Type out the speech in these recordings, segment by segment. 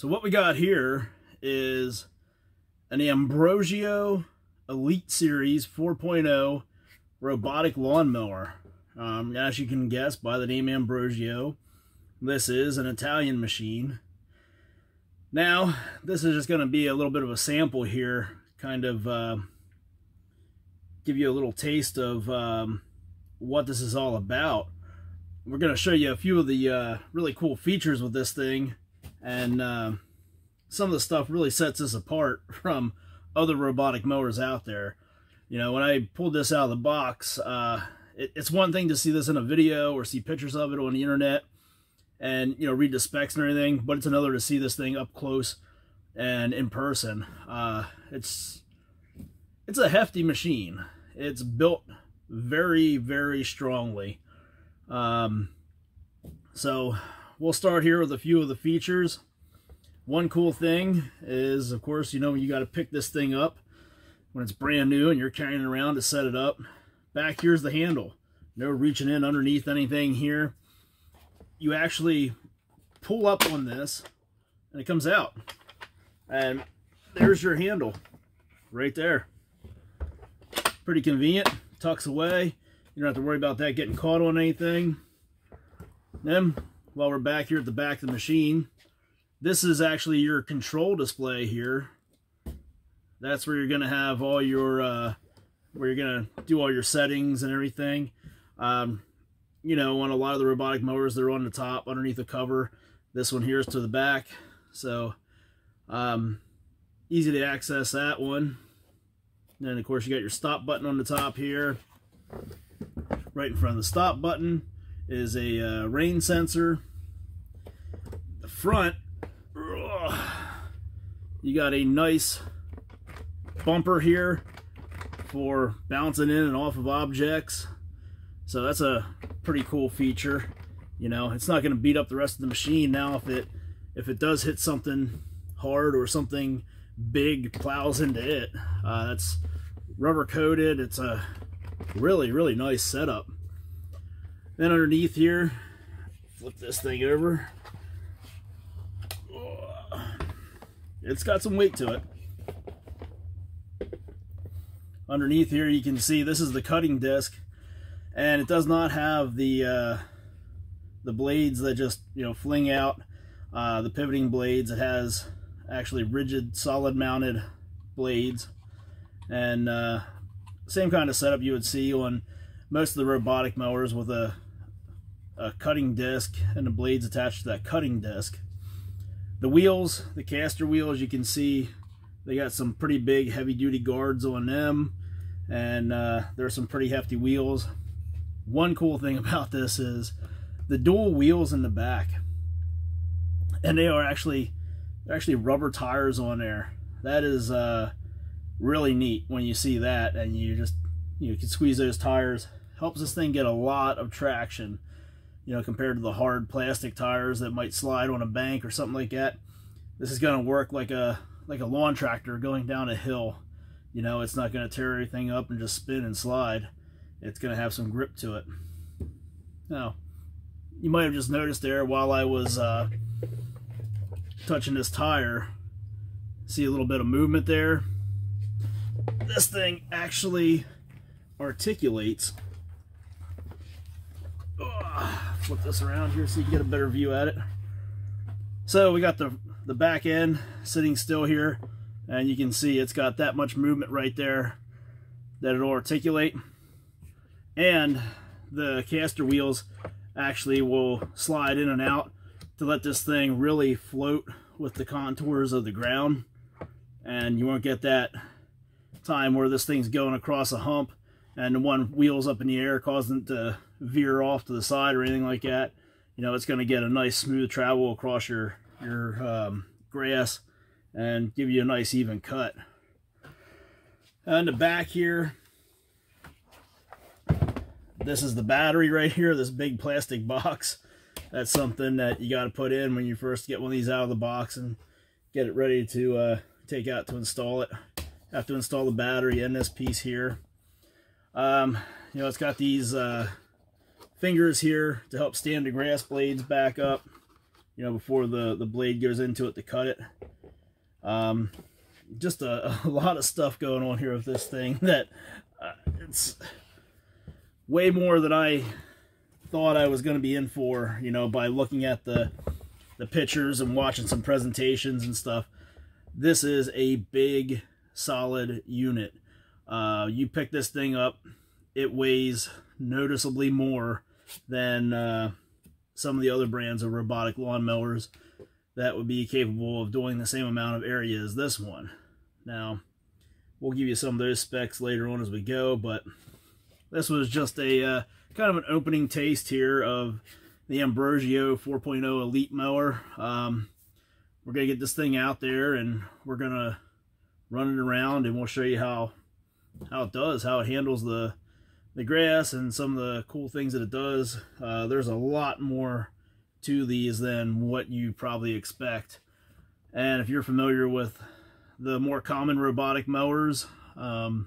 So what we got here is an Ambrogio Elite Series 4.0 robotic lawnmower. As you can guess by the name Ambrogio, this is an Italian machine. Now, this is just going to be a little bit of a sample here, kind of give you a little taste of what this is all about. We're going to show you a few of the really cool features with this thing, and some of the stuff really sets this apart from other robotic mowers out there. You know, when I pulled this out of the box, it's one thing to see this in a video or see pictures of it on the internet and, you know, read the specs and everything, but it's another to see this thing up close and in person. It's a hefty machine. It's built very, very strongly. So we'll start here with a few of the features. One cool thing is, of course, you know, you got to pick this thing up when it's brand new and you're carrying it around to set it up. Back here's the handle. No reaching in underneath anything here. You actually pull up on this and it comes out. And there's your handle right there. Pretty convenient. Tucks away. You don't have to worry about that getting caught on anything. Then, while we're back here at the back of the machine, this is actually your control display here. That's where you're going to have all your, where you're going to do all your settings and everything. You know, on a lot of the robotic mowers, they're on the top, underneath the cover. This one here is to the back. So, easy to access that one. And then, of course, you got your stop button on the top here. Right in front of the stop button is a rain sensor. The front, you got a nice bumper here for bouncing in and off of objects. So that's a pretty cool feature. You know, it's not going to beat up the rest of the machine. Now, if it does hit something hard or something big plows into it, that's rubber coated. It's a really, really nice setup. Then underneath here, flip this thing over. It's got some weight to it. Underneath here, you can see this is the cutting disc, and it does not have the blades that just, you know, fling out, the pivoting blades. It has actually rigid, solid mounted blades, and same kind of setup you would see on most of the robotic mowers with a cutting disc and the blades attached to that cutting disc. The wheels, the caster wheels, you can see they got some pretty big heavy-duty guards on them, and there's some pretty hefty wheels. One cool thing about this is the dual wheels in the back, and they're actually rubber tires on there. That is really neat when you see that, and you can squeeze those tires. Helps this thing get a lot of traction, you know, compared to the hard plastic tires that might slide on a bank or something like that. This is going to work like a lawn tractor going down a hill. You know, it's not going to tear everything up and just spin and slide. It's going to have some grip to it. Now, you might have just noticed there while I was touching this tire, see a little bit of movement there. This thing actually articulates. Flip this around here so you can get a better view at it. So we got the back end sitting still here, and you can see it's got that much movement right there that it'll articulate, and the caster wheels actually will slide in and out to let this thing really float with the contours of the ground, and you won't get that time where this thing's going across a hump and the one wheel's up in the air causing it to veer off to the side or anything like that. You know, it's going to get a nice smooth travel across your grass and give you a nice even cut. On the back here, this is the battery right here, this big plastic box. That's something that you got to put in when you first get one of these out of the box and get it ready to take out to install it. Have to install the battery in this piece here. You know, it's got these fingers here to help stand the grass blades back up. you know, before the blade goes into it to cut it. Just a lot of stuff going on here with this thing that it's way more than I thought I was going to be in for, you know, by looking at the pictures and watching some presentations and stuff. This is a big, solid unit. You pick this thing up, it weighs noticeably more than some of the other brands of robotic lawnmowers that would be capable of doing the same amount of area as this one. Now, we'll give you some of those specs later on as we go, but this was just a kind of an opening taste here of the Ambrogio 4.0 Elite mower. We're going to get this thing out there and we're going to run it around, and we'll show you how it does, how it handles the grass and some of the cool things that it does. There's a lot more to these than what you probably expect. And if you're familiar with the more common robotic mowers, not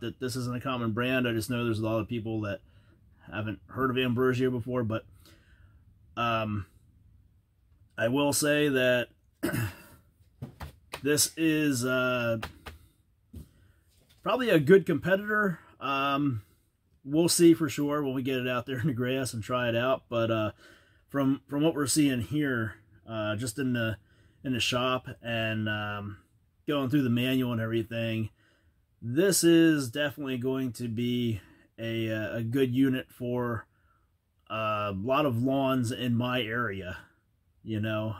that this isn't a common brand, I just know there's a lot of people that haven't heard of Ambrogio before, but I will say that this is probably a good competitor. We'll see for sure when we get it out there in the grass and try it out, but from what we're seeing here, just in the shop and going through the manual and everything, this is definitely going to be a good unit for a lot of lawns in my area. You know,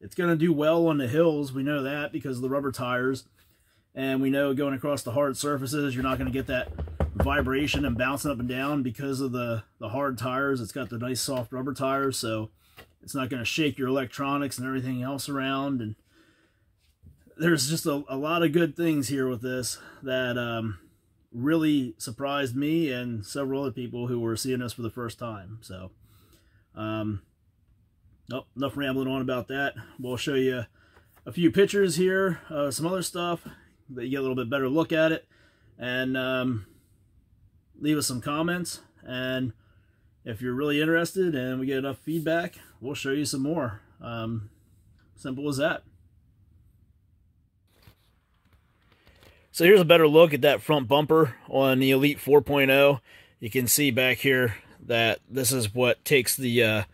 it's going to do well on the hills. We know that because of the rubber tires, and we know going across the hard surfaces, you're not going to get that vibration and bouncing up and down because of the hard tires. It's got the nice soft rubber tires, so it's not going to shake your electronics and everything else around. And there's just a lot of good things here with this that really surprised me and several other people who were seeing this for the first time. So nope, enough rambling on about that. We'll show you a few pictures here, some other stuff that you get a little bit better look at it, and leave us some comments, and if you're really interested and we get enough feedback, we'll show you some more. Simple as that. So here's a better look at that front bumper on the Elite 4.0. You can see back here that this is what takes the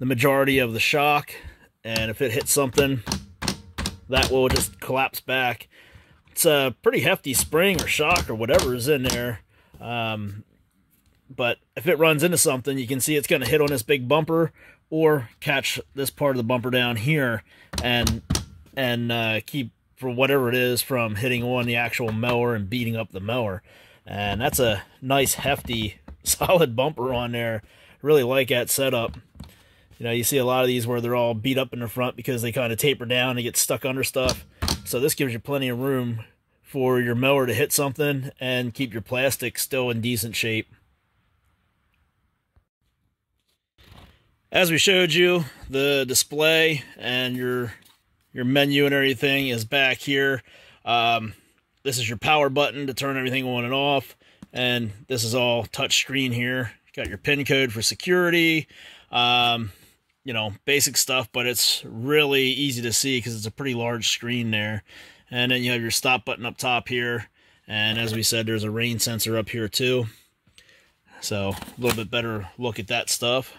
majority of the shock, and if it hits something, that will just collapse back. It's a pretty hefty spring or shock or whatever is in there. But if it runs into something, you can see it's going to hit on this big bumper or catch this part of the bumper down here and keep, for whatever it is, from hitting on the actual mower and beating up the mower. And that's a nice hefty solid bumper on there. Really like that setup. You know, you see a lot of these where they're all beat up in the front because they kind of taper down and get stuck under stuff. So this gives you plenty of room for your mower to hit something and keep your plastic still in decent shape. As we showed you, the display and your menu and everything is back here. This is your power button to turn everything on and off, and this is all touch screen here. You got your PIN code for security, you know, basic stuff, but it's really easy to see because it's a pretty large screen there. And then you have your stop button up top here. And as we said, there's a rain sensor up here too. So a little bit better look at that stuff.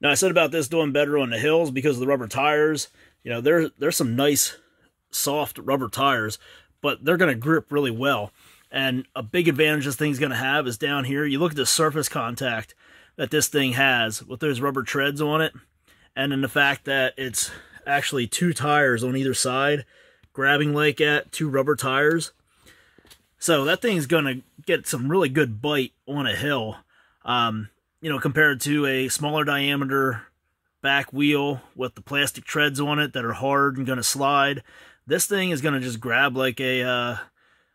Now, I said about this doing better on the hills because of the rubber tires. You know, there's some nice soft rubber tires, but they're going to grip really well. And a big advantage this thing's going to have is down here. You look at the surface contact that this thing has with those rubber treads on it. And then the fact that it's actually two tires on either side grabbing like that, two rubber tires, so that thing's gonna get some really good bite on a hill, you know, compared to a smaller diameter back wheel with the plastic treads on it that are hard and gonna slide. This thing is gonna just grab like a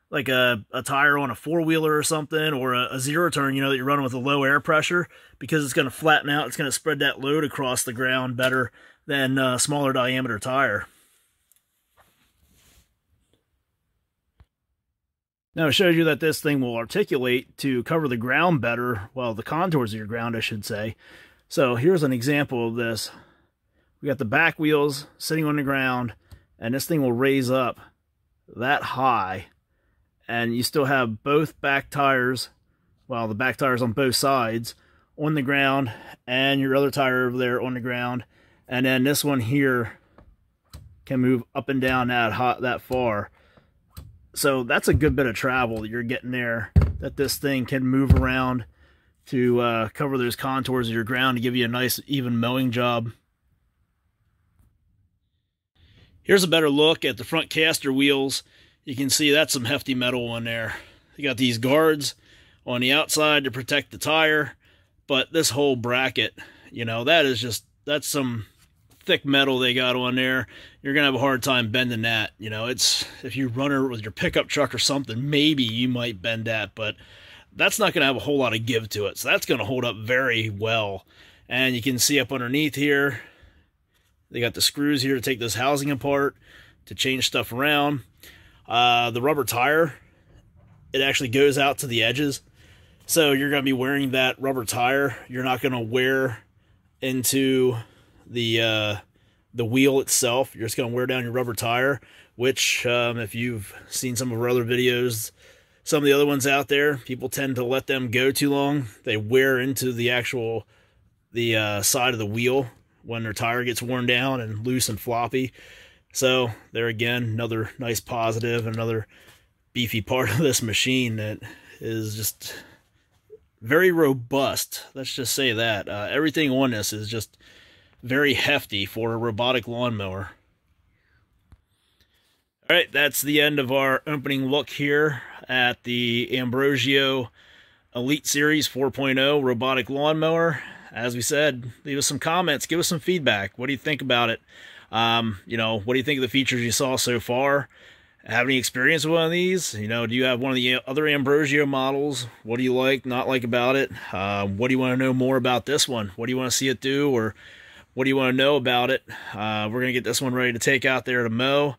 tire on a four-wheeler or something, or a zero turn, you know, that you're running with a low air pressure, because it's going to flatten out. It's going to spread that load across the ground better than a smaller diameter tire. Now it shows you that this thing will articulate to cover the ground better, well, the contours of your ground, I should say. So here's an example of this. We got the back wheels sitting on the ground, and this thing will raise up that high, and you still have both back tires, well, the back tires on both sides on the ground, and your other tire over there on the ground, and then this one here can move up and down that far. So that's a good bit of travel that you're getting there, that this thing can move around to cover those contours of your ground to give you a nice even mowing job. Here's a better look at the front caster wheels. You can see that's some hefty metal on there. You got these guards on the outside to protect the tire, but this whole bracket, you know, that's some thick metal they got on there. You're gonna have a hard time bending that. You know, it's, if you run her with your pickup truck or something, maybe you might bend that, but that's not gonna have a whole lot of give to it. So that's gonna hold up very well. And you can see up underneath here, they got the screws here to take this housing apart, to change stuff around. The rubber tire, it actually goes out to the edges, so you're going to be wearing that rubber tire. You're not going to wear into the wheel itself. You're just going to wear down your rubber tire, which if you've seen some of our other videos, some of the other ones out there, people tend to let them go too long. They wear into the actual side of the wheel when their tire gets worn down and loose and floppy. So there again, another nice positive, another beefy part of this machine that is just very robust. Let's just say that. Everything on this is just very hefty for a robotic lawnmower. All right, that's the end of our opening look here at the Ambrogio Elite Series 4.0 robotic lawnmower. As we said, leave us some comments, give us some feedback. What do you think about it? You know, what do you think of the features you saw so far? Have any experience with one of these? You know, do you have one of the other Ambrogio models? What do you like, not like about it? What do you want to know more about this one? What do you want to see it do, or what do you want to know about it? We're going to get this one ready to take out there to mow,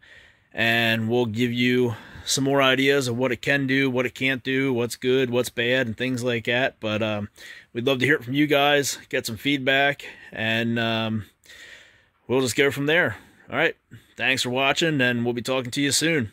and we'll give you some more ideas of what it can do, what it can't do, what's good, what's bad, and things like that. But we'd love to hear from you guys, get some feedback, and we'll just go from there. All right, thanks for watching, and we'll be talking to you soon.